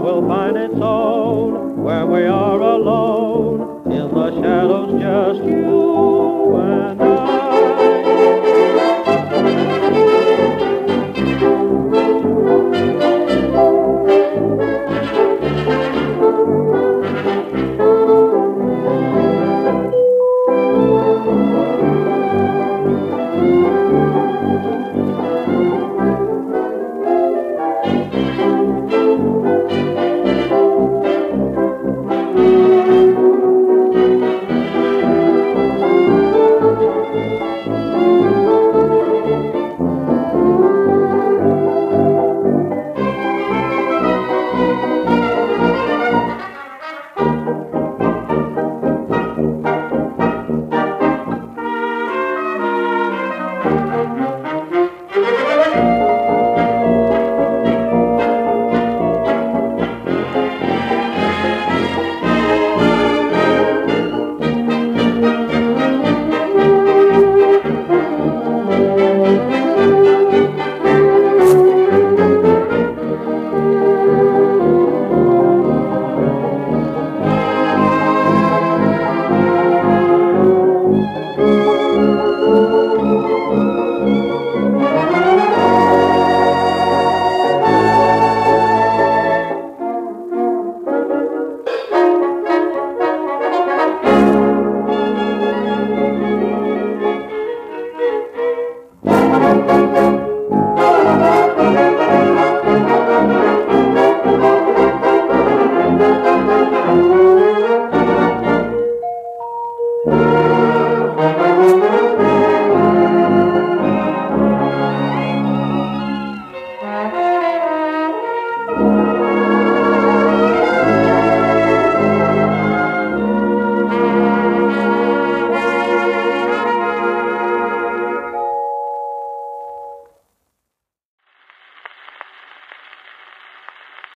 will find its own where we are alone in the shadows, just you.